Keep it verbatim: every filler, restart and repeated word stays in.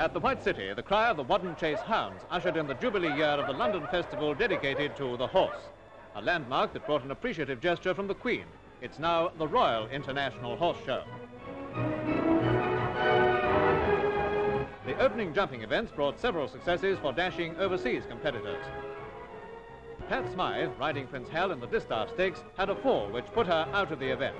At the White City, the cry of the Whaddon Chase Hounds ushered in the jubilee year of the London Festival dedicated to the horse, a landmark that brought an appreciative gesture from the Queen. It's now the Royal International Horse Show. The opening jumping events brought several successes for dashing overseas competitors. Pat Smythe, riding Prince Hal in the Distaff Stakes, had a fall which put her out of the event.